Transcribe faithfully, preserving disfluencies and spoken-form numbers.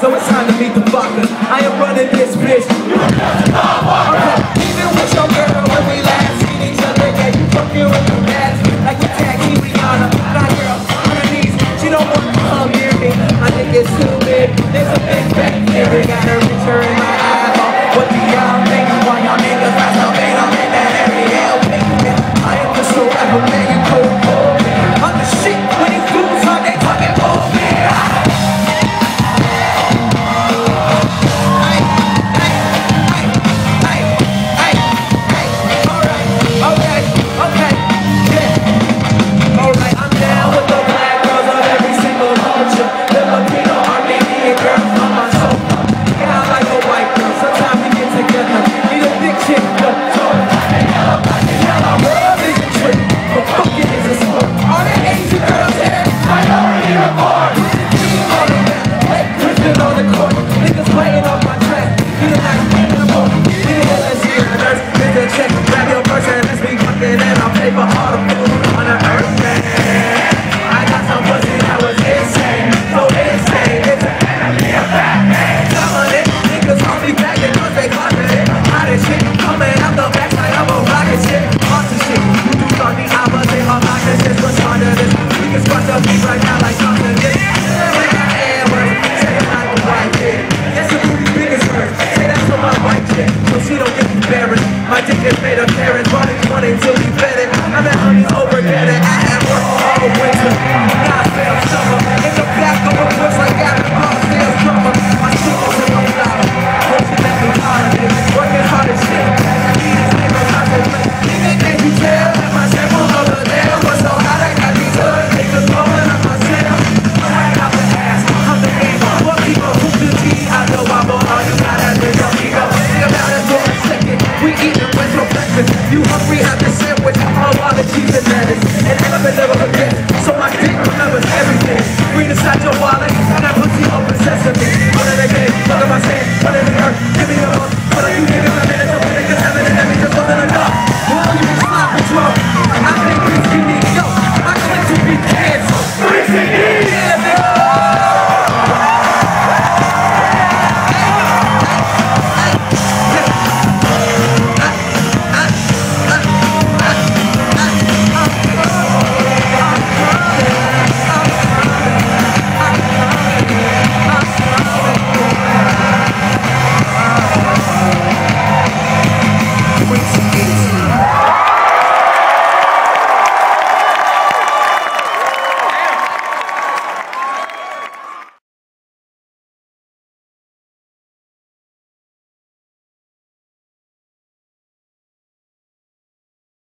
So it's time to meet the fuckers. I am running this bitch. You are just a motherfucker. Even with your girl, when we last seen each other, yeah, you fucking with your ass like we tag team Rihanna. My girl on her knees, she don't want to come near me. I think it's too big. There's a big back here. We got her picture in my eyeball. What do y'all think? Why y'all niggas got so big? I'm in that area. I am the show ever made you cold. I'm the shit when these dudes are they talking bullshit. She don't get embarrassed. My dick is made of Karen. Running, running till we